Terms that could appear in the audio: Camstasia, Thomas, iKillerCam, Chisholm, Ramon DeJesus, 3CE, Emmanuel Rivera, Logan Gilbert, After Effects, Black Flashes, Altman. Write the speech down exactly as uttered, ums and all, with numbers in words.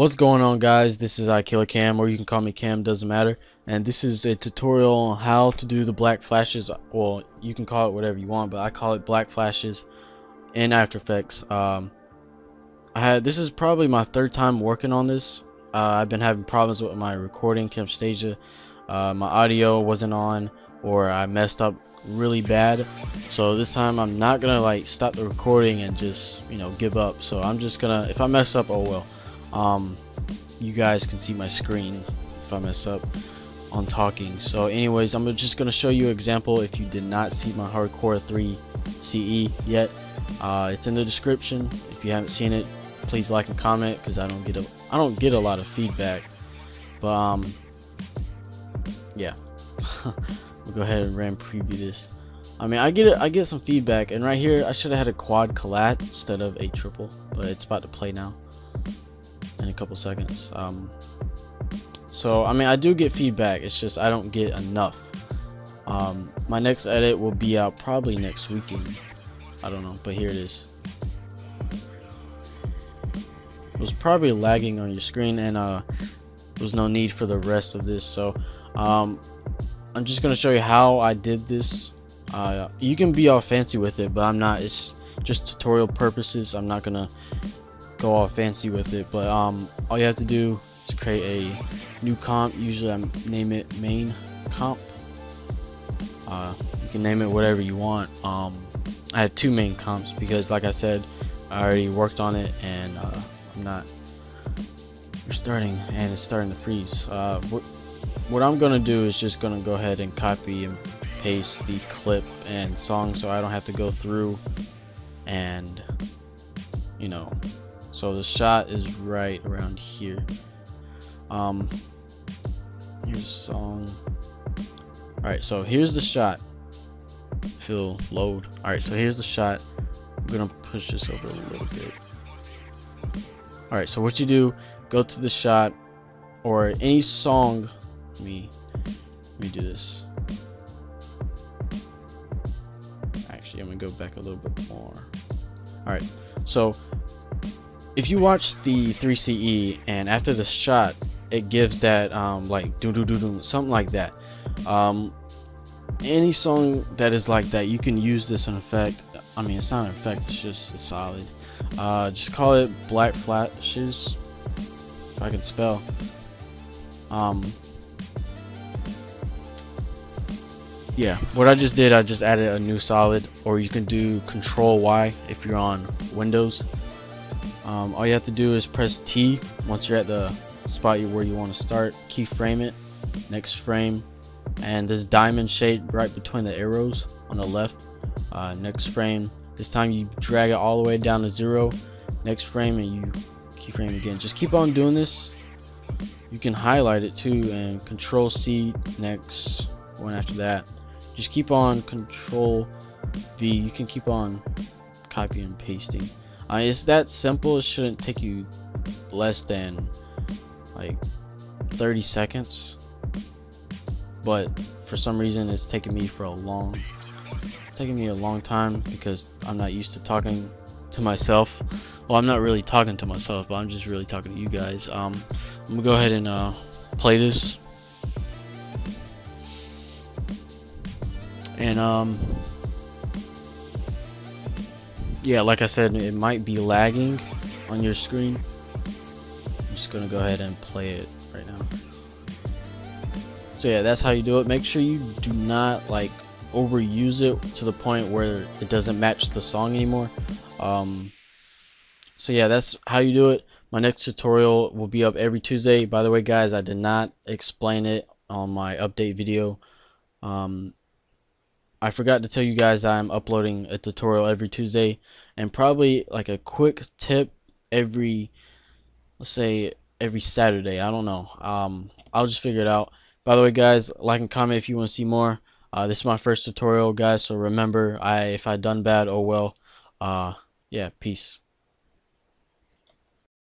What's going on, guys? This is iKillerCam, or you can call me Cam, doesn't matter. And this is a tutorial on how to do the black flashes. Well, you can call it whatever you want, but I call it black flashes in After Effects. Um, I had this is probably my third time working on this. Uh, I've been having problems with my recording, Camstasia. Uh, my audio wasn't on, or I messed up really bad. So this time I'm not gonna like stop the recording and just you know give up. So I'm just gonna if I mess up, oh well. Um you guys can see my screen if I mess up on talking. So anyways, I'm just gonna show you an example if you did not see my hardcore three C E yet. Uh it's in the description. If you haven't seen it, please like and comment, because I don't get a I don't get a lot of feedback. But um yeah. We'll go ahead and ram preview this. I mean, I get it, I get some feedback, and right here I should have had a quad collat instead of a triple, but it's about to play now in a couple seconds. Um so I mean, I do get feedback, it's just I don't get enough. Um my next edit will be out probably next weekend, I don't know, but here it is. It was probably lagging on your screen, and uh there was no need for the rest of this. So um I'm just gonna show you how I did this. Uh you can be all fancy with it, but I'm not. It's just tutorial purposes. I'm not gonna go all fancy with it, but um all you have to do is create a new comp. Usually I name it main comp. Uh you can name it whatever you want. um I had two main comps because, like I said, I already worked on it, and uh I'm not you're starting and it's starting to freeze. uh what, what I'm gonna do is just gonna go ahead and copy and paste the clip and song, so I don't have to go through and you know so the shot is right around here. Um, here's the song. Alright, so here's the shot. If it'll load. Alright, so here's the shot. I'm gonna push this over a little bit. Alright, so what you do, go to the shot or any song. Let me, let me do this. Actually, I'm gonna go back a little bit more. Alright, so if you watch the three C E, and after the shot it gives that um like doo doo doo doo, something like that. Um any song that is like that, you can use this in effect. I mean, it's not an effect, it's just it's solid. Uh just call it black flashes, if I can spell. Um yeah, what I just did, I just added a new solid, or you can do control Y if you're on Windows. Um, all you have to do is press T once you're at the spot you, where you want to start, keyframe it, next frame, and this diamond shape right between the arrows on the left, uh, next frame. This time you drag it all the way down to zero, next frame, and you keyframe again. Just keep on doing this. You can highlight it too, and control C, next one after that. Just keep on control V, you can keep on copying and pasting. Uh, it's that simple. It shouldn't take you less than like thirty seconds, but for some reason it's taking me for a long taking me a long time because I'm not used to talking to myself. Well, I'm not really talking to myself, but I'm just really talking to you guys. um I'm gonna go ahead and uh play this, and um yeah, like I said, it might be lagging on your screen. I'm just gonna go ahead and play it right now. So yeah, that's how you do it. Make sure you do not like overuse it to the point where it doesn't match the song anymore. Um, so yeah, that's how you do it. My next tutorial will be up every Tuesday. By the way, guys, I did not explain it on my update video. Um, I forgot to tell you guys that I'm uploading a tutorial every Tuesday, and probably like a quick tip every, let's say every Saturday. I don't know. Um, I'll just figure it out. By the way, guys, like and comment if you want to see more. Uh, this is my first tutorial, guys. So remember, I if I done bad, oh well. Uh, yeah, peace.